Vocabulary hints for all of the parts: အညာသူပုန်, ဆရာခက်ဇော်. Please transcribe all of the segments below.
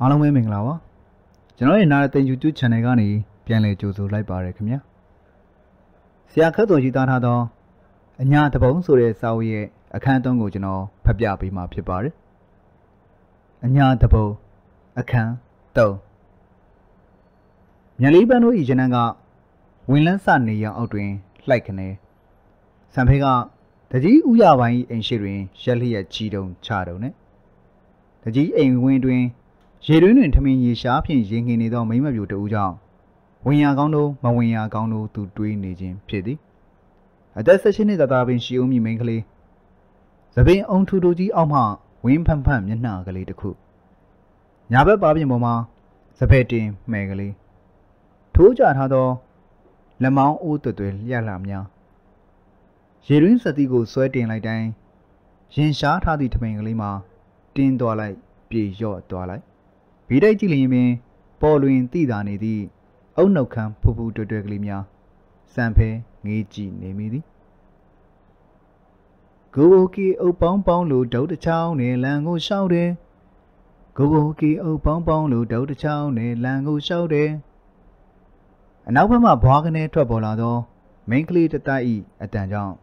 အားလုံးပဲမင်္ဂလာပါကျွန်တော်ရဲ့နာရတဲ့ YouTube Channel ကနေပြန်လည်ကြိုဆိုလိုက်ပါရခင်ဗျာဆရာခက်တော်ကြီးသားထားသောအညာတပုံဆိုတဲ့စာအုပ်ရဲ့အခန်း 3ကိုကျွန်တော်ဖတ်ပြပေးမှာဖြစ်ပါတယ်အညာတပုံအခန်း3မြန်လေးပန်းတို့ဤဂျနန်ကဝင်လန်းစနေရန်အောက်တွင်လှိုက်ခနေစံဖေးကတကြီးဥရပိုင်းအိမ်ရှိတွင်ရက်လျက်ကြီးတုံချတုံနဲ့တကြီးအိမ်ဝင်းတွင်ရေတွင်းတွင်ထမင်းရေရှားဖြင့်ရေငင်နေသောမိမပြူတဦးကြောင့်ဝင်ရကောင်းတို့မဝင်ရကောင်းတို့သူတွေးနေခြင်းဖြစ်သည်အသက်16နှစ်သာသာပင်ရှိဦးမည်မိန်းကလေးသပင်အုံထူထူကြီးအောက်မှဝင်းဖန့်ဖန့်မျက်နှာကလေးတစ်ခုညာဘက်ပါပြင်ပေါ်မှာစပယ်တင်မှဲကလေးထိုးကြထားသောလက်မောင်းအိုးတွေလျက်လာများရေတွင်းစတိကိုဆွဲတင်လိုက်တိုင်းရင်ရှားထားသည့်ထမင်းကလေးမှာတင်းသွားလိုက်ပြေလျော့သွားလိုက်ဗီတိုက်ကြည့်လျင်ပင်ပေါ်လွင်သိသာနေသည့်အုတ်နှုတ်ခမ်းဖူဖူတွဲတွဲကလေးများစံဖဲငေးကြည့်နေမိသည်ဂိုဘိုကီအုတ်ပေါင်းပေါင်းလိုဒုတ်တချောင်းနဲ့လန်ကိုရှောက်တယ်ဂိုဘိုကီအုတ်ပေါင်းပေါင်းလိုဒုတ်တချောင်းနဲ့လန်ကိုရှောက်တယ်အနောက်ဘက်မှဘွားကနေထွက်ပေါ်လာသောမိန်းကလေးတတိုက်ဤအတန်ကြောင့်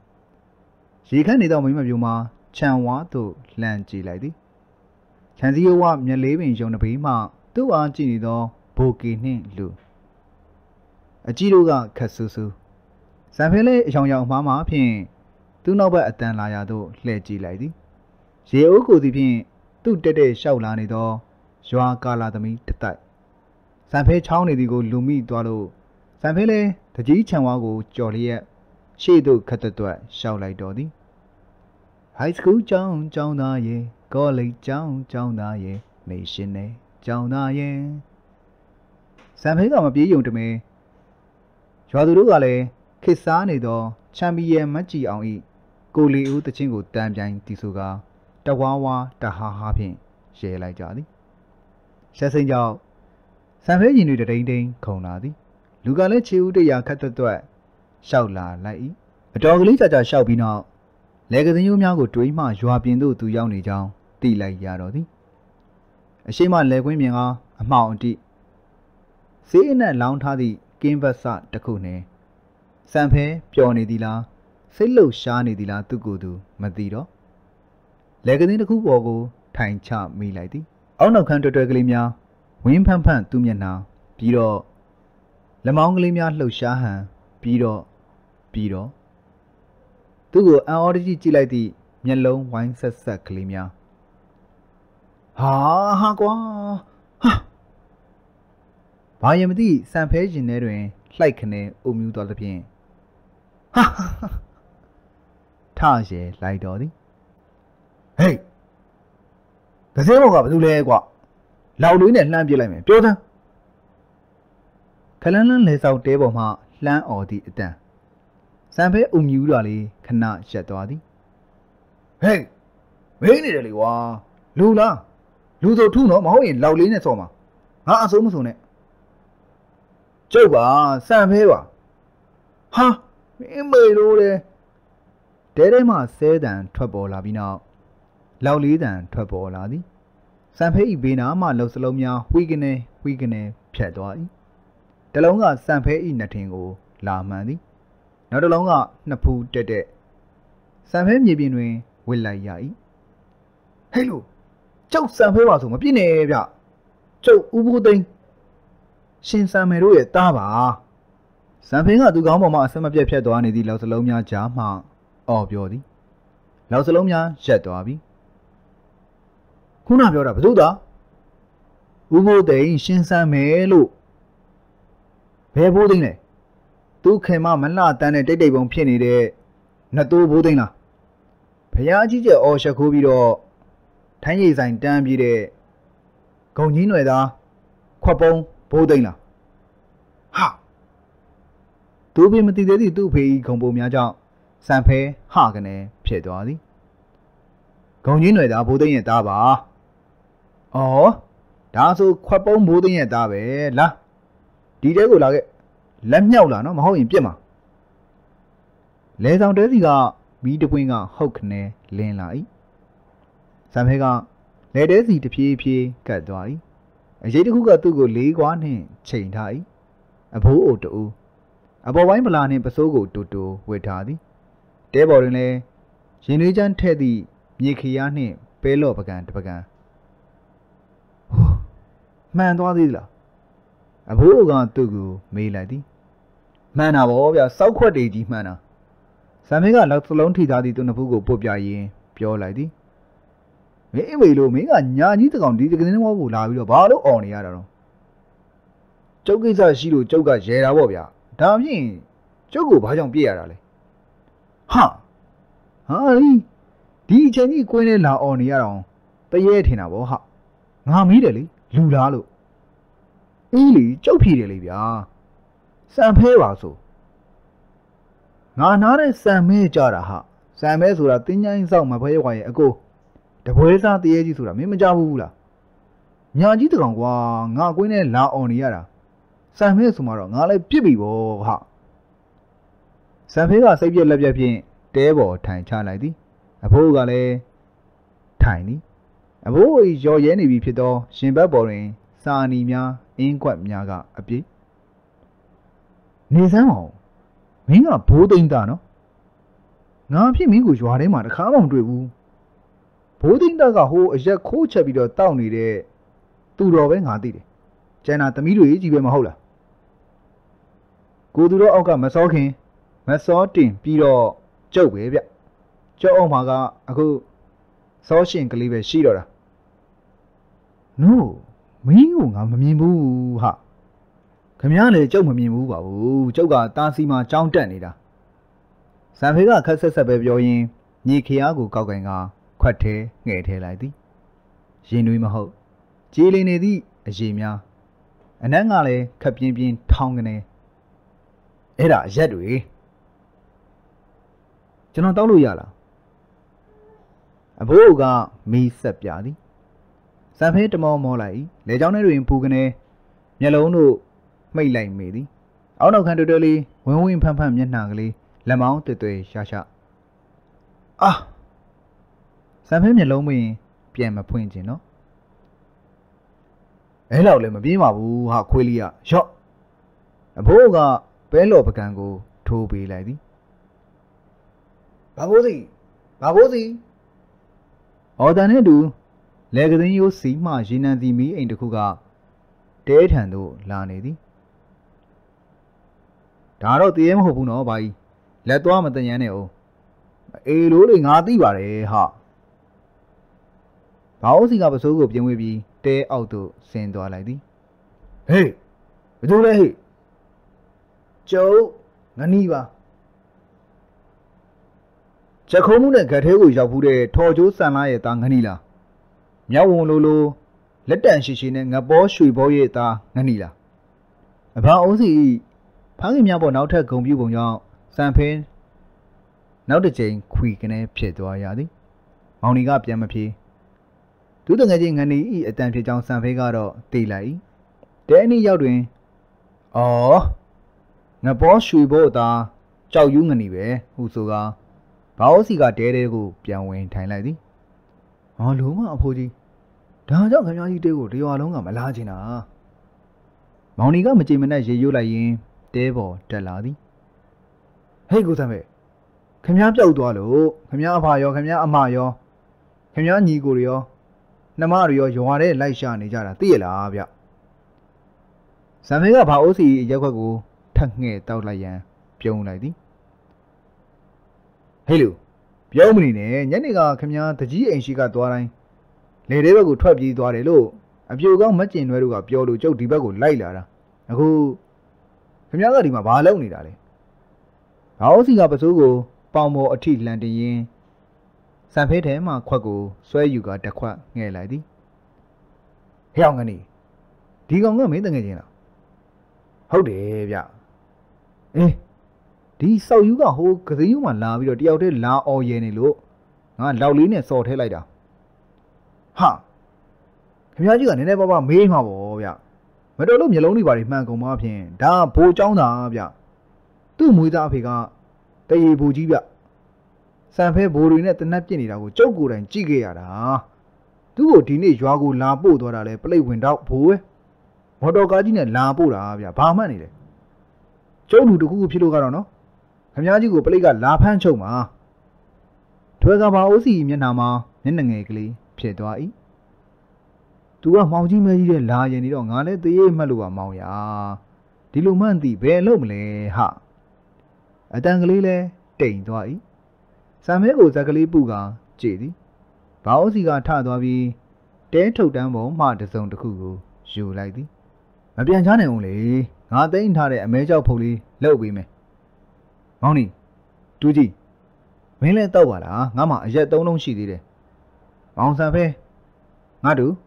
ရေခန့်နေသောမိမပြူမှာခြံဝါသို့လှမ်းကြည့်လိုက်သည်ခြံစည်းဝါမျက်လေးပင်ယုံတစ်ပေးမှသူ့အားကြည့်နေသောဘိုကီနှင့်လူအကြီးတို့ကခက်ဆူဆူစံဖင်းလေးအယောင်ယောင်မှားမှာဖြင့်သူ့နောက်ဘက်အတန်လာရာသို့လှည့်ကြည့်လိုက်သည်ရေအိုးကိုသည်ဖြင့်သူ့တက်တက်လျှောက်လာနေသောရွာကာလာသမီးတတိုက်စံဖဲချောင်းနေသည်ကိုလူမိသွားလို့စံဖဲလေးတကြီးခြံဝါကိုကြော်လျက်ရှေ့သို့ခက်တွတ်လျှောက်လိုက်တော်သည် High School ကျောင်းသားရဲ့ College ကျောင်းသားရဲ့ Nation နဲ့ကျောင်းသားရဲ့စံဖဲကမပြေးယုံတမဲရွာသူတို့ကလည်းခစ်စားနေသောချန်ပီယံမတ်ကြီးအောင်ဤကိုလီဦးတချင်းကိုတန်ပြိုင်တီဆိုကတဝါဝါတဟာဟာဖြင့်ရဲလိုက်ကြသည်ဆက်စိန်ကြောင့်စံဖဲရင်တွေတိန်တိန်ခုန်လာသည်လူကလည်းခြေဦးတရားခက်တွတ်လျှောက်လာလိုက်၏အတော်ကလေးကြာကြာလျှောက်ပြီးနောက်လေကစင်းရိုးများကိုတွေးမှရွာပြင်သို့သူရောက်နေကြောင်းသိလိုက်ရတော်သည်အရှိမလေကွင်းမြင်ကအမှောင်အတိစေးအနက်လောင်းထားသည့်ကင်းဗတ်စတစ်ခုနှင့်စံဖဲပျော်နေသည်လားစိတ်လှုပ်ရှားနေသည်လားသူကိုယ်သူမသိတော့လေကစင်းတစ်ခုပေါ်ကိုထိုင်ချမိလိုက်သည်အောက်နောက်ခံတွယ်တွယ်ကလေးများဝင်းဖန့်ဖန့်သူ့မျက်နှာပြီးတော့လက်မောင်းကလေးများလှုပ်ရှားဟန်ပြီးတော့သူ့ကိုအန်အော်တကြီးကြည့်လိုက်သည့်မျက်လုံးဝိုင်းဆက်ဆက်ကလေးများဟာကွာဟာဘာရမသိစံဖဲရင်ထဲတွင်လှိုက်ခနဲ့အုံမြူးသွားသဖြင့်ဟာထရဲလိုက်တော်သည်ဟေးဒဇင်းဘောကဘာလုပ်လဲကွာလောက်လေးနဲ့လှမ်းပြလိုက်မယ်ပြောသမ်းခလန်းလန်းလေဆောက်တဲပေါ်မှလှမ်းအော်သည့်အတန်စံဖဲအုံမြူးတော်လေးခဏရက်သွားသည်ဟေးမင်းနေတယ်လေကွာလူလားလူဆိုထုနော်မဟုတ်ရင်လောက်လေးနဲ့စော်မှာငါအဆိုးမဆိုးနဲ့ကျုပ်ပါစံဖဲပါဟာမင်းမေလို့လေတဲထဲမှာဆဲတံထွက်ပေါ်လာပြီးနောက်လောက်လေးတံထွက်ပေါ်လာသည်စံဖဲဤဘေးနာမှလှုပ်စလုံးများဝှီးကနေဖြတ်သွား၏တလုံးကစံဖဲဤနှစ်ထင်ကိုလာမှန်သည်နောက်တလုံးကနှစ်ဖူးတက်စံဖဲမြေပြင်တွင်ဝစ်လိုက်ရ၏ဟဲ့လို့ကျုပ်စံဖဲပါဆိုမပြစ်နဲ့ဗျကျုပ်ဦးဘိုးသိန်းရှင်စံမယ်တို့ရဲ့တားပါစံဖဲကသူ့ကောင်းပေါ်မှာအဆက်မပြတ်ဖြတ်သွားနေသည့်လောက်စလုံးများကြားမှအော်ပြောသည်လောက်စလုံးများရက်သွားပြီခုနပြောတာဘသူသာဦးဘိုးသိန်းရှင်စံမယ်လို့ဘယ်ဘိုးသိန်းလဲသူခင်မမလှတန်းတဲ့တိတ်တိတ်ပုံဖြစ်နေတဲ့နှစ်တိုးဘိုးသိန်းလားဘုရားကြီးကျယ်အော်ရှက်ခိုးပြီးတော့ထိုင်းရိပ်ဆိုင်တန်းပြီးတဲ့ဂုံကြီးနွယ်သားခွက်ပုံးဘိုးသိန်းလားဟာသူပင်မတည်သေးသည့်သူ့ဖေးဂုံပုံများကြောင့်စံဖဲဟကနေဖြစ်သွားသည်ဂုံကြီးနွယ်သားဘိုးသိန်းရဲ့သားပါအော်ဒါဆိုခွက်ပုံးဘိုးသိန်းရဲ့သားပဲလားဒီတဲကိုလာခဲ့လက်မြောက်လာနော်မဟုတ်ရင်ပြစ်မှာလဲဆောင်တဲစီကမီးတပွင့်ကဟုတ်ခနဲလင်းလာ၏စံဖဲကလဲတဲစီတဖြည်းဖြည်းကတ်သွား၏ Jadi juga tu go leguan he cintai, abu otu, abu wain pelan he pesogo tutu wetadi. Tebor ini, jenujan tadi nyekian he pelo pagan pagan. Mana tuan di la, abu gan tu go meladi. Mana bawa ya saukwa deji mana. Samega laksalan ti tadi tu nafu go popjai pioladi. Mewilo mega nyanyi takkan di dekat ni mahu lalu baru orang yang ada. Cukai sah silu cukai jera bobya, tapi cukai bahasa biasa le. Ha, ha ni, di sini kau ni lah orang yang ada, tapi ni na boh, kami dale lula lo. Ini cukai dale biasa, sampai waktu. Nana sampai cara, sampai surat tinjau insau mapai kau aku. Tapi saya tiada jisura, memang jauh pula. Yang jitu kan, wah, ngaku ini lah orang yang ada. Sampai semua orang ngalai pibi boh. Sampai kan saya jual lebih pun tebor thay cahaya di. Abu galai thay ni. Abu jauh ye ni bih pada sempat boring, sani mia, ingkuat mia ga api. Ni sama, minga bodoh inda no. Ngapi mingu juarai mana kawam tuju. Boding dah kau, aja kau cakap dia tahu ni deh, tu rawa yang hati deh. Jangan tamilu ini juga mahal lah. Kau tu rawa agak masakin, masakin, piro jauh lebih. Jauh maga aku sahaja kelibat sih lora. No, minggu ngam minggu ha. Kamian le jauh minggu baru, jauh ga tansi mah jauh ten ni dah. Sampai ga khas sebab join ni kia aku kau kenga. Khat the nghe the lại đi, xin nuôi mà hậu, chỉ lên này đi, xin nha, anh đang nghe này khắp bên bên thong cái này, ấy là rất đuổi, cho nó tao lui ra là, bố cả mi sập ra đi, sao hết mà mò lại, để cháu này đuổi phu cái này, nhà lâu nụ, mày lại mày đi, áo nào khăn đôi đi, huống huống phàm phàm nhân hàng đi, làm áo tơi tơi xa xa, à. Sampai ni lama ini PM apa yang jenuh? Hello leh, mungkin mahu ha kuliah, shock. Boga pelu pakai aku tu pelai di. Babuzi, babuzi. Ada ni tu, lekang itu si macam ni mi indukah terhad tu lani di. Taruh tiap hobi no, bayi. Letua mesti ni oh. Elu ni ngati barai ha. Kau sih kau suruh jemput bi, teh auto sendal lagi. Hei, betul leh. Jauh, ngani ba. Cakamu nak kataku jauh deh, thojus sana ya tangani la. Nyawu lolo, letan sisi ni ngapos suiboi ta ngani la. Kau sih, panggil nyawu naut tergombil gombil sampai naut terjeng kui kene pecah jadi. Mau ni kau pecah macam. Tuh tengah jengan ni, atam sejauh sampai karo tilai. Teh ni jauh deh. Oh, ngapos suiboh ta, jauh jungan ni be, usuga. Bawa si kat tereku, piawai Thailand di. Oh, luma apuji. Dah jauh kerja di tereku, dia longa malah cina. Mau ni kah macam mana je julai, tebo terladi. Hei gusambe, kerja jauh dua lo, kerja apa yo, kerja ama yo, kerja ni kurio. Nama Rio Johari Laisha ni jalan tiada abya. Sampai ke bau si jaga ku tengah tahu lagi piau lagi. Hello, piau ni ni, ni kah kemana terjadi insya Allah. Lelaki aku tuh jadi tuar elo. Piau kau macam ni baru kah piau tu jauh di bagu lailah. Aku kemana di mana balau ni dah. Bau si kah pasal ku pamu atit lantai. Sampai deh mak aku suai juga tak kuat ngai lagi. Hei orang ni, di orang ni macam ni lah. How deh ya? Eh, di sah juga aku kerjanya malah bila dia udah la oye ni lo, ngan lau lini sot helai dah. Ha, kerja juga ni bapa memang boh ya. Macam lom jalan ni balik mana kau maafin, dah bocang dah ya. Tu muda fikar, tapi buji ya. Sampai bodoh ini tanpa ciri aku cukuran cikgu ada. 都个地内抓个拉布多啦嘞，不来闻到破诶，我到家今年拉布啦，呀，八万哩嘞，走路都苦皮都干了喏，他们家这个不来个拉盘球嘛，他个把我是面他嘛，你能爱个哩，撇多哎，都个毛巾没得拉人哩咯，俺嘞都也没路啊毛呀，地路蛮地白路么嘞哈，啊，但个哩嘞，顶多哎，上面我这个哩不个，这哩。 包子个差多比，点头点脑马得上的苦，受来的。那边家呢？我哩，俺等他嘞，没叫铺里老贵没。毛呢？杜姐，明来到我啦，俺妈也东东西的嘞。王三飞，俺都，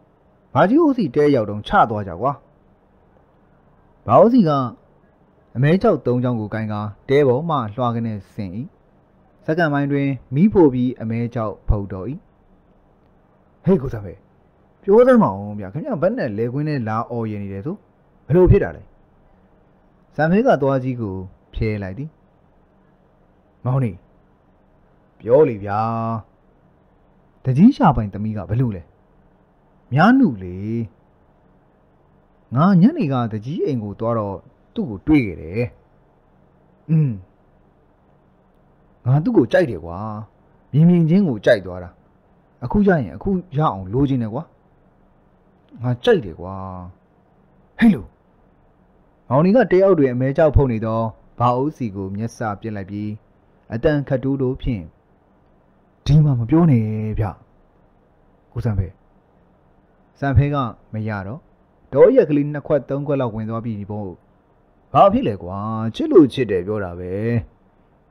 把就是这窑洞差多少哇？包子个，没叫东江古干个，这宝马刷个呢生意，啥个买对米铺比没叫铺多伊。 嘿，哥三妹，表弟嘛，呀，看见本来来过呢，拉熬夜呢的都，还老皮打嘞。三妹个多几个皮来的，毛呢？表里呀，他几下班他咪个不溜嘞，蛮溜嘞。俺伢那个他几应该多少都个对个嘞，嗯，俺都个摘的哇，明明真个摘多啦。 အခုကြရင်အခုရအောင်လိုချင်တယ်ကွာငါကြိုက်တယ်ကွာဟဲ့လို့မောင်နီကတယောက်တွေအမဲကြောက်ဖုန်နေတော့ဘာအိုးစီကိုမျက်စပြစ်လိုက်ပြီးအတန်ခတ်တူးတို့ဖြင့်ဒီမှာမပြောနဲ့ဗျကိုစံဖဲကမရတော့ဒေါ်ရက်ကလေးနှစ်ခွက်သုံးခွက်လောက်ဝင်သွားပြီပေါ့ဘာဖြစ်လဲကွာချစ်လို့ချစ်တယ်ပြောတာပဲ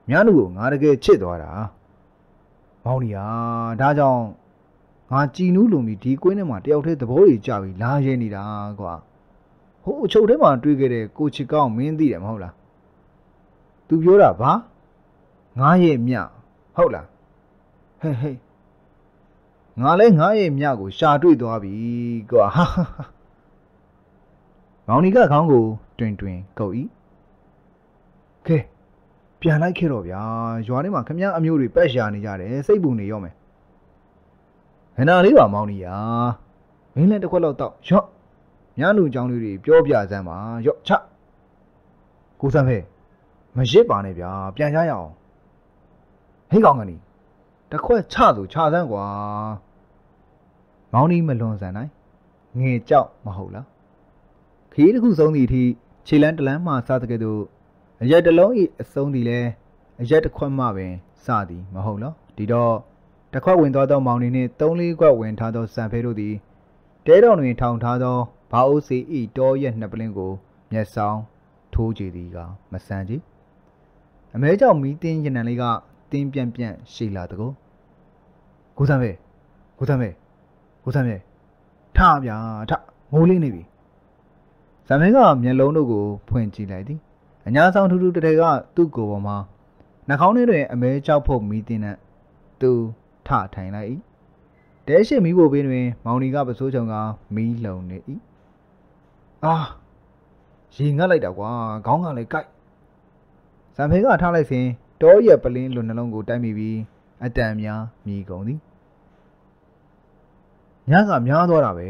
မြန်းလူကိုငါတကယ်ချစ်သွားတာ မောင်နီယာဒါကြောင့်ငါကြည်နူးလုံပြီးဒီကွင်းထဲမှာတယောက်တည်းသဘောကြီးကြပြီးလာရဲနေတာကွာဟိုအချုပ်ထဲမှာတွေ့ခဲ့တဲ့ကိုချစ်ကောင်းမင်းသိတယ်မဟုတ်လားသူပြောတာဗာငါရဲ့မြဟုတ်လားဟဲ့ငါလဲငါရဲ့မြကိုရှာတွေ့သွားပြီကွာဟာမောင်နီကခေါင်းကိုတွင်ကုတ်ဤကဲ ပြန်လိုက်ခဲ့တော့ဗျာရွာထဲမှာခမည်းအမျိုးတွေပတ်ရှာနေကြတယ်စိတ်ပူနေရောမယ်ခဏလေးပါမောင်နီယာမင်းလည်းတစ်ခွက်လောက်တောက်ရော့ညလူကြောင်လေးတွေပြောပြစမ်းပါရော့ချကိုစံဖဲမရစ်ပါနဲ့ဗျာပြန်ရရအောင်ဟိတ်ကောင်ကနေတစ်ခွက်ချသူချစမ်းကွာမောင်နီမလွန်ဆန်နိုင်ငယ်ကြောက်မဟုတ်လားခေးတစ်ခုဆုံးသည့်အထိခြေလန်းတလန်းမှစားတဲ့ကဲ့သို့ အရက်တလုံးဤအဆုံးသည်လဲအရက်တစ်ခွက်မှပင်စသည်မဟုတ်လောဒီတော့တစ်ခွက်ဝင်သွားသောမောင်နေနှင့်၃၄ခွက်ဝင်ထားသောစံဖဲတို့သည်တဲတော်တွင်ထောင်ထားသောဘာအိုစီဤတောရက်နှစ်ပလင်းကိုမျက်စောင်းထိုးကြည့်သည်ကမဆန်ကြည်အမဲကြောင့်မီးတင်းရနံလေးကတင်းပြန့်ရှိလာတကောကိုစံဖဲထားဗျာထငိုးလေးနေပြီစံဖဲကမျက်လုံးတို့ကိုဖွင့်ကြည့်လိုက်သည် အညာဆောင်ထူးထူးတထည်ကသူ့ကိုယ်ပေါ်မှာနှာခေါင်းထဲတွင်အမဲကြောက်ဖို့မီးတင်နဲ့သူထထိုင်လိုက်၏တဲရှိမီးဖို့ဘေးတွင်မောင်နီကပစိုးချုံကမီးလုံနေ၏အာရေငတ်လိုက်တာကွာခေါင်းကလည်းကိုက်စံဖေကထားလိုက်စဉ်တောရက်ပလင်းလွန်နှလုံးကိုတိုက်မိပြီးအတန်များမြည်ကုန်သည်ညကများသွားတာပဲ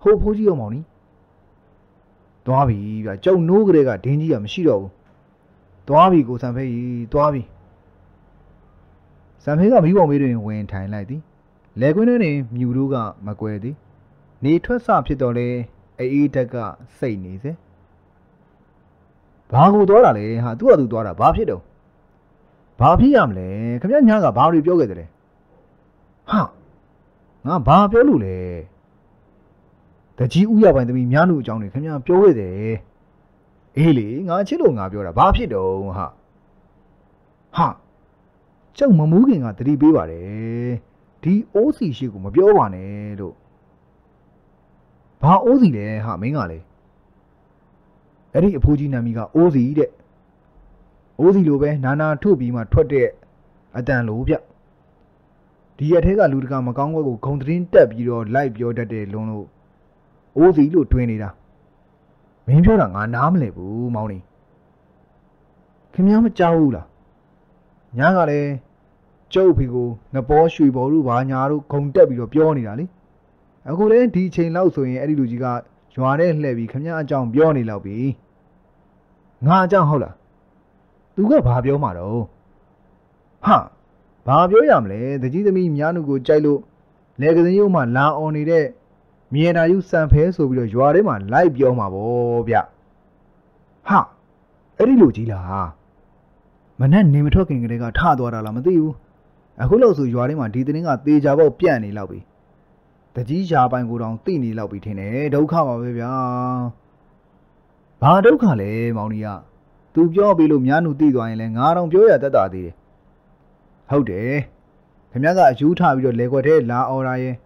ဟိုဖိုးကြီးရောမောင်နီ သွားပြီဗျာကျုံနိုးကလေးကဒင်းကြီးကမရှိတော့ဘူးသွားပြီကိုစံဖေးကြီးသွားပြီစံဖေးကမိဘမေးတွင်ဝင်ထိုင်လိုက်သည်လက်ကွင်းတွင်မြူတို့ကမကွဲသည်နေထွက်ဆဖြစ်တော်လဲအေးတက်ကစိတ်နေစေဘာကိုသွားတာလဲဟာသူ့ဟာသူသွားတာဘာဖြစ်တော့ဘာဖြစ်ရမလဲခင်ဗျာညကဘာတွေပြောခဲ့တယ်လဲဟာငါဘာပြောလို့လဲ တကြီးဥရပိုင်သမီးများနုအကြောင်းတွေခင်ဗျာပြောခဲ့တယ်အေးလေငါချစ်လို့ငါပြောတာဘာဖြစ်တော့ဟာကျုပ်မမူးခင်ကတတိပေးပါတယ်ဒီအိုးစီရှိကိုမပြောပါနဲ့လို့ဘာအိုးစီလဲဟာမင်းကလေအဲ့ဒီအဖိုးကြီးနာမည်ကအိုးစီတဲ့အိုးစီလိုပဲနာထုတ်ပြီးမှထွက်တဲ့အတန်လိုဗျဒီရက်ထဲကလူတကာမကောင်းကွက်ကိုဂုံသတင်းတက်ပြီးတော့လိုက်ပြောတတ်တဲ့လုံးလို့ အိုးစီလို့တွင်နေတာမင်းပြောတာငါနားမလဲဘူးမောင်လေးခင်ဗျားမကြောက်ဘူးလားညာကလည်း周皮哥那包水包路把伢都空得比较彪呢啦哩。啊，可能提前老少人，哎，你就是讲，像那那边看伢讲彪呢老边，伢讲好了，都个怕彪嘛喽。哈，怕彪样嘞，自己这边伢那个在路，那个人有嘛拉奥尼嘞，面那有三排手比较软的嘛，来彪嘛不彪。哈，哎，你逻辑了哈。 But then name talking regard Tadora Lamadu. A who also Juarima didn't at the Java Piani lobby. The G Japan go down Tini lobby tene, Doka Vivia Padocale, Monia. To Pio Bilumianu Digo and Aron Pioya Dadadi. How day? Kamaga Juta with your legote la orae.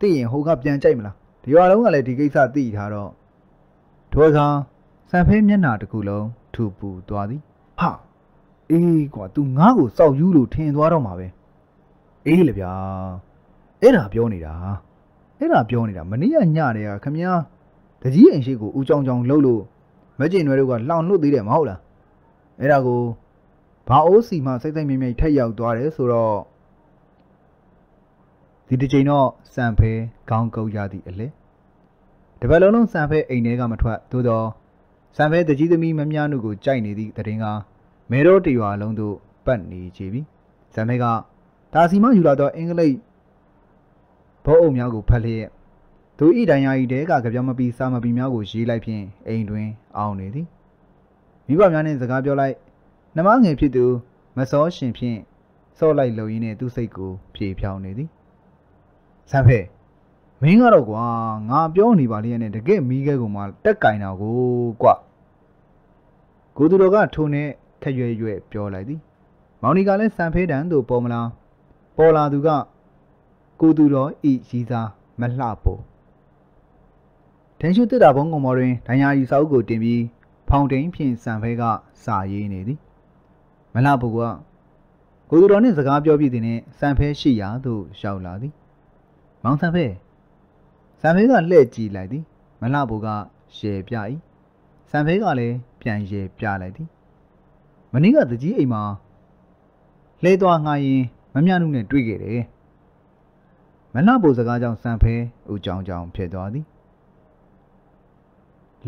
Tea and hook up Jan Chamela. You are only Tigasa di Haro. Tosa, Sampem Yanataculo, Tupu Dwadi. Ha! 哎，哥，都俺个少有路听多少嘛呗？哎了呀，哎那表你啦，哎那表你啦，没你人家的呀，看没呀？自己人些个乌脏脏漏漏，没见外头个烂路地来毛了。哎那个，把欧西嘛，晒晒绵绵太阳多的说了。弟弟见到三排刚高压的了，这边老龙三排一年个没错，多多三排自己的米绵绵那个摘你的，对个。 मेरो टीवा लंदो पन्नी चीबी समेगा तासीमा जुला तो इंगले बहुत म्यागु फले तो इडाया इडेगा कब्जा मपी सामपी म्यागु जीलाई पिए इंडुए आउने थी विवाह म्याने जगाब जोलाई नमांगे पितु मसौशिं पिए सोलाई लोईने दूसरे को पिए प्याउने थी समे मिंगरो गुआ गांबियोनी बालिये ने डगे मिगे गुमाल टकाइना गुआ कुदुरोगा ठोने 太越越表来的，毛利家嘞三排人都包么啦？包啦都讲，孤独了一时子没拉包。听说这大帮工毛人，他伢有少个对比，旁听偏三排个啥意呢的？没拉包个，孤独了呢自家表皮的呢，三排是伢都少啦的。忙三排，三排个累积来的，没拉包个些表伊，三排个嘞偏些表来的。 मनी का तो जी ऐ माँ ले तो आंगाई मम्मी ने ट्वीगे रे मैं ना बोल सका जाऊँ सांपे उचाऊँ जाऊँ फिर तो आदि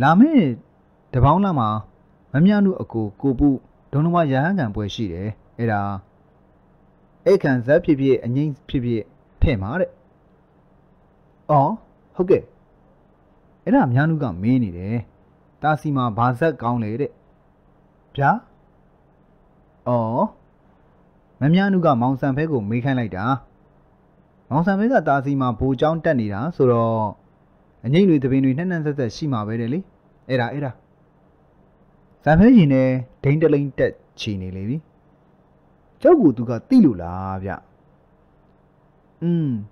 लामे दबाऊँ लामा मम्मी ने अको कोपु दोनों बार यहाँ काम पोषी रे इरा एक अंसा पीपी अन्य पीपी ठेमारे ओ होगे इरा मम्मी का मेनी रे तासी माँ भाषा काउं ले रे क्या 哦，妈咪那个毛三飞哥没看来着，毛三飞哥大西马不讲真理啦，说咯，你对这边对那那这这西马为的哩，哎啦哎啦，三飞哥呢，听得人得气呢哩哩，照顾这个地路啦呀，嗯，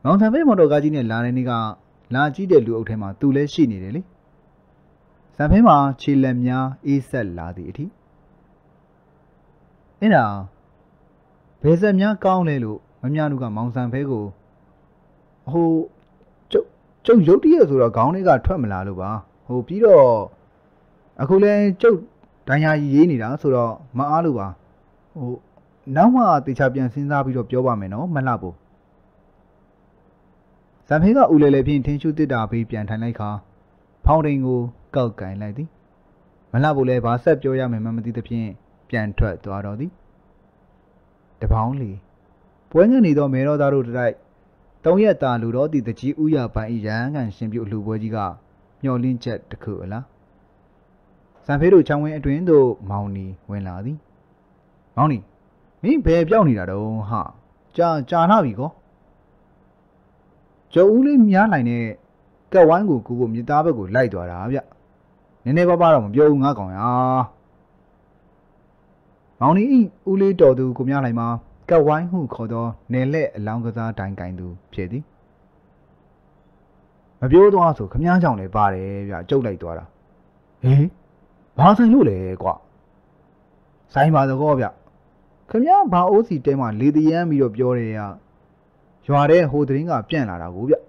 毛三飞毛多家今年拉来那个拉起的路后头嘛，都来西呢哩，三飞嘛，去了呀，一些拉的哩。 Ina, besar mian kau lelu, mian juga mangsa pegu. Ho, cok jodiya sura kau ni kat tuan melalu ba. Ho piro, aku le cok tanya ini dah sura malu ba. Ho, nama ticapian sinza piro jawa meno melabu. Sampega ulele pin tensu tidak api pian tanai ka, pauringu kau kai lagi. Melabu le bahasa jawa memang tidak pian. ပြန်ထွက်သွားတော့သည်တပေါင်းလီပွဲငှက်နေသောမေတော်သားတို့တိုက်သုံးရက်တာလူတော်သည်တကြီးဥရပိုင်းရန်ကန်ရှင်ပြုအလှပွဲကြီးကမျောလင်းချက်တစ်ခုအလားစံဖေးတို့ချောင်းဝင်းအတွင်သို့မောင်နီဝင်လာသည်မောင်နီမင်းဘယ်ပြောင်းနေတာတုန်းဟာကြာနာပြီကောကျော်ဦးလေးများလိုက်နဲ့ကက်ဝိုင်းကိုကူဖို့မြေသားဘက်ကိုလိုက်သွားတာဗျနည်းနည်းပါးပါးတော့မပြောဘူးငါကောင်ရာ 毛利伊屋里找到姑娘来嘛？个玩户看到奶奶两个在谈干都撇的，没表多少，姑娘上来把嘞也走来多了。诶，爬山路嘞个，山嘛都高边，姑娘爬乌石山嘛，离得远比较表嘞呀。像嘞后头人家变来了个边，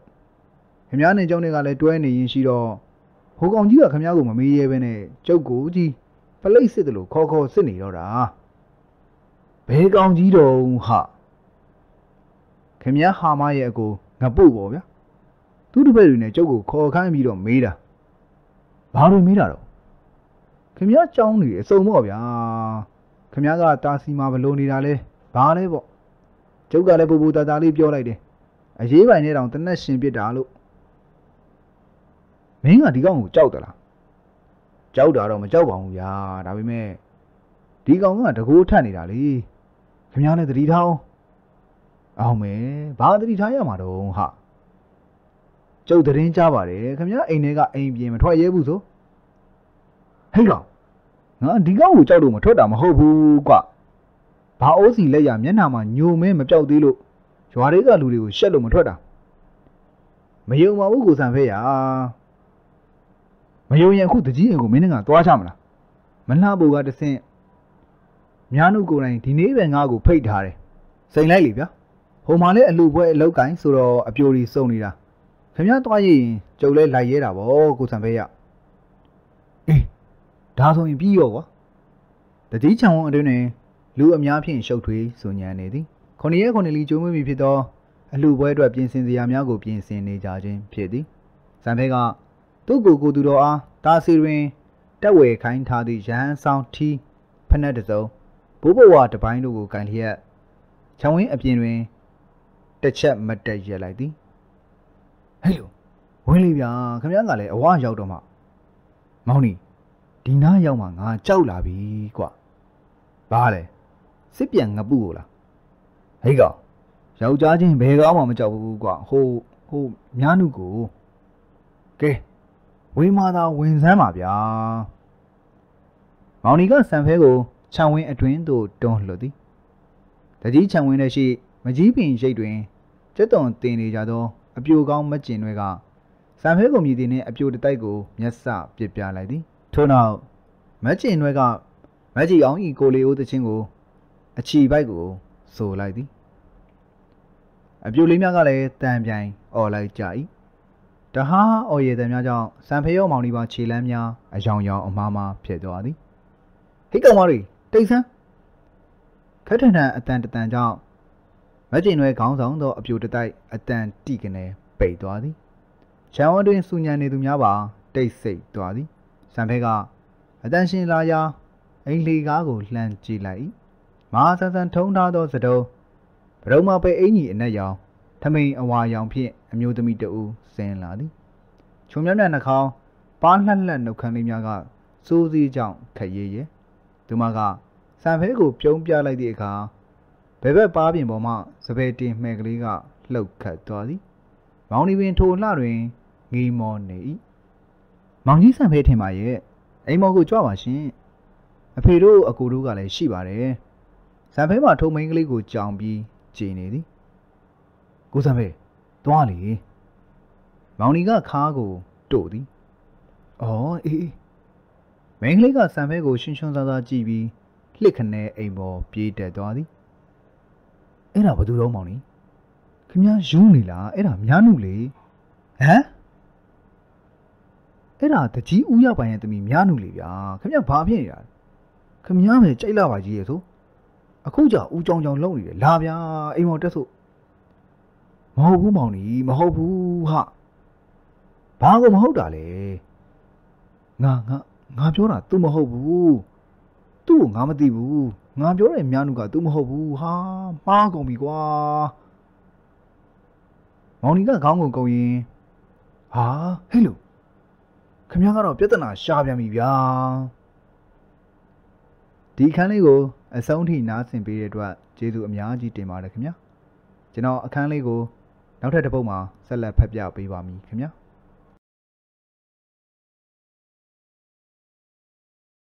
姑娘呢叫人家来追呢，认识咯。后讲几个姑娘个没爷爷呢，走过去，不累死的路，靠靠是你了啦。 不白讲几种哈？前面蛤蟆也个阿布个呀，都是被人家叫个khó khăn比较没的，哪里没得了？前面讲的什么呀？前面个大西马不罗尼达嘞，巴嘞不？就个嘞布布达达里表来的，啊，这玩意让咱那身边打了，没个地方有找的啦，找到了么找不呀？那边咩？ ဒီကောင်ကတကူထက်နေတာလေခင်ဗျားလည်းသတိထားအောင်မယ်ဘာသတိထားရမှာတော့ဟာကျုပ်သတင်းကြားပါတယ်ခင်ဗျားအိမ်ထဲကအိမ်ပြင်မထွက်ရဲဘူးဆိုဟဲ့ကောင်ငါဒီကောင်ကိုကြောက်လို့မထွက်တာမဟုတ်ဘူးကွာဘာအိုးစီလက်ရမျက်နှာမှာညိုမဲမပြောက်သေးလို့ရွာတွေကလူတွေကိုရှက်လို့မထွက်တာမယုံပါဘူးကိုစံဖဲရမယုံရင်အခုတကြီးအိမ်ကိုမင်းကသွားချမလားမလှဘူးကတဆင့် များနုကိုယ်တိုင်ဒီနေ့ပဲငါ့ကိုဖိတ်ထားတယ်စိန်လိုက်လေဗျာဟိုမှာလည်းအလူပွဲအလောက်ကင်ဆိုတော့အပြိုကြီးစုံနေတာခင်ဗျားတွားရရင်ကျုပ်လည်းလိုက်ရဲတာဗောကိုစံပဲရအေးဒါဆိုရင်ပြီးရောကွာတတိချံဝန်အတွင်းတွင်လူအများဖြင့်ရှုပ်ထွေးစုံညံနေသည်9 ရက် 9 လီကျိုးမွေးပြီဖြစ်သောအလူပွဲအတွက်ပြင်ဆင်စရာများကိုပြင်ဆင်နေကြခြင်းဖြစ်သည်စံပဲကသူ့ကိုယ်ကိုသူတော်အားတာစီတွင်တက်ဝဲခိုင်းထားသည့်ရဟန်းဆောင်ထီးဖက်နှက်တစ်စုံ ဘိုးဘဝတပိုင်းတို့ကိုကန်လျက်ချောင်းဝင်းအပြင်တွင်တစ်ချက်မတက်ရက်လိုက်သည်ဟဲ့လို့ဝင်းလေးဗျာခင်ဗျားကလည်းအဝရောက်တော့မှမောင်နီဒီနားရောက်မှငါကြောက်လာပြီကွာဘာလဲစစ်ပြန်ငပုကိုလားဟဲ့ကောင်ယောက်ျားချင်းဘယ်ကောင်မှမကြောက်ဘူးကွာဟိုညာနုကိုကဲဝင်းမာသာဝင်စမ်းပါဗျာမောင်နီကစံဖဲကို ခြံဝင်းအတွင်းသို့တွန်းလှုပ်သည်တကြီးခြံဝင်းထဲရှိမကြီးပင်ရိပ်တွင်ကျက်သွန်တင်နေကြသောအပြိုကောင်းမကျင်တွေကစံဖဲကိုမြည်သည်နှင့်အပြိုတတိုက်ကိုမျက်စပစ်ပြလိုက်သည်ထို့နောက်မကျင်တွေကမကြည်အောင်ဤကိုလေးဦးသချင်းကိုအချီပိုက်ကိုဆိုလိုက်သည်အပြိုလေးများကလည်းတံပြိုင်အော်လိုက်ကြ၏တဟားအော်ရည်တံများကြောင့်စံဖဲရောမောင်ဒီပါခြေလမ်းများအယောင်ယောင်အမားမားဖြစ်သွားသည်ဟိတ်ကောင်မတွေ တိတ်ဆန်းခက်ထန်ထန်အတန်တန်ကြောင့်မကျင်ွယ်ခေါင်းဆောင်သောအပြိုတတိုက်အတန်တိကနေပိတ်သွားသည်ခြံဝန်းတွင်စူညံနေသူများပါတိတ်ဆိတ်သွားသည်စံဖဲကအတန်ရှင်လာရာအိမ်လေကားကိုလှမ်းကြည့်လိုက်မဟာဆန်းဆန်းထုံထားသောစတုံးဘရုံမပဲအင်ကြီးအနက်ရောင်ထမိန်အဝါရောင်ဖြင့်အမျိုးသမီးတဦးဆင်းလာသည်ချုံမြတ်နှာခေါင်းပါလှလှနှုတ်ခမ်းလေးများကစိုးစည်းကြောင့်ခက်ရည်ရည် သူမကစံဖဲကိုပြုံးပြလိုက်သည့်အခါဘဲဘက်ပါပြင်ပေါ်မှစပယ်တင်မှဲကလေးကလှုပ်ခတ်သွားသည်မောင်ဒီပင်ထိုလှတွင်ငီးမောနေ၏မောင်ကြီးစံဖဲထင်ပါရဲ့အိမ်မော်ကိုကြွပါရှင်အဖေတို့အကူတို့ကလည်းရှိပါတယ်စံဖဲမှာထုံမိန်ကလေးကိုကြောင်ပြီးကြည်နေသည်ကိုစံဖဲသွားလေမောင်ဒီကခါကိုတို့သည်အော်အေး မိန်းကလေးကစံဖဲကိုရှင်းရှင်းသာသာကြည့်ပြီးလှစ်ခနဲအိမ်ပေါ်ပြေးတက်သွားသည်အဲ့ဒါဘာသူတော့မောင်နီခင်ဗျားယူနေလားအဲ့ဒါများနုလေဟမ်အဲ့ဒါတကြီးဦးရပိုင်ရဲ့တမီများနုလေဗျာခင်ဗျားဘာဖြစ်နေရလဲခင်ဗျားပဲကြိုက်လာပါကြီးရဲ့ဆိုအခုကြာဦးကြောင်ကြောင်လုံနေတယ်လာဗျာအိမ်ပေါ်တက်ဆိုမဟုတ်ဘူးမောင်နီမဟုတ်ဘူးဟာဘာကိုမဟုတ်တာလဲငါပြောတာ तू မဟုတ်ဘူးသူ့ကိုငါမသိဘူးငါပြောတဲ့မြားနုက तू မဟုတ်ဘူးဟာမှားကုန်ပြီကွာမောင်နီကခေါင်းကိုကုပ်ရင်းဟာဟဲ့လို့ခင်ဗျားကတော့ပြဿနာရှာပြန်ပြီဗျာဒီခန်းလေးကိုအဆုံးထိနားဆင်ပေးတဲ့အတွက်ကျေးဇူးအများကြီးတင်ပါတယ်ခင်ဗျာကျွန်တော်အခန်းလေးကိုနောက်ထပ်တစ်ပုဒ်မှာဆက်လက်ဖတ်ပြပေးပါမယ်ခင်ဗျာ